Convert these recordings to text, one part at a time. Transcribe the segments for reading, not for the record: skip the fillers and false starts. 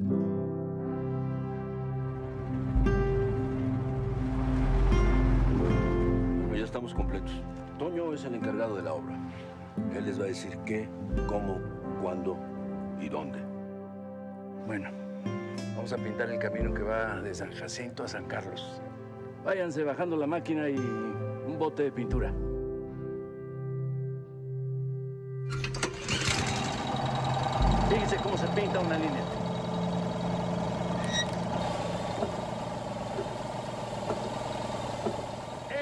Bueno, ya estamos completos. Toño es el encargado de la obra. Él les va a decir qué, cómo, cuándo y dónde. Bueno, vamos a pintar el camino que va de San Jacinto a San Carlos. Váyanse bajando la máquina y un bote de pintura. Fíjense cómo se pinta una línea.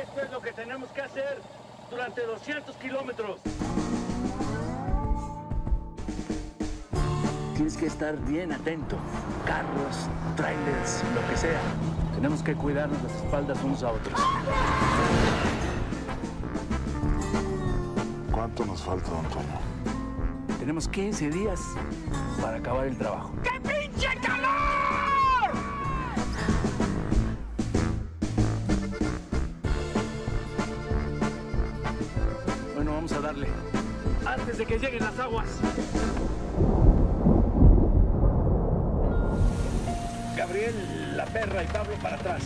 Esto es lo que tenemos que hacer durante 200 kilómetros. Tienes que estar bien atento. Carros, trailers, lo que sea. Tenemos que cuidarnos las espaldas unos a otros. ¿Cuánto nos falta, don Toño? Tenemos 15 días para acabar el trabajo. ¡Qué pinche calor! Bueno, vamos a darle. Antes de que lleguen las aguas. Gabriel, la perra y Pablo para atrás.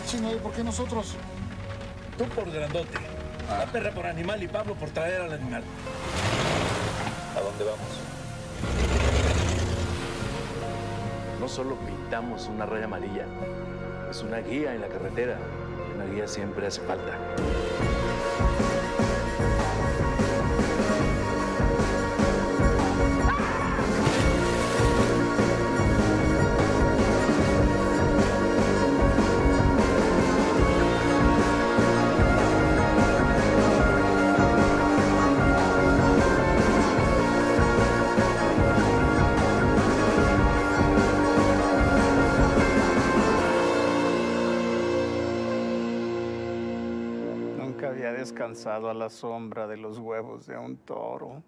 Achino, ¿y por qué nosotros? Tú por grandote, la perra por animal y Pablo por traer al animal. ¿A dónde vamos? No solo pintamos una raya amarilla, es una guía en la carretera. Una guía siempre hace falta. Descansado a la sombra de los huevos de un toro.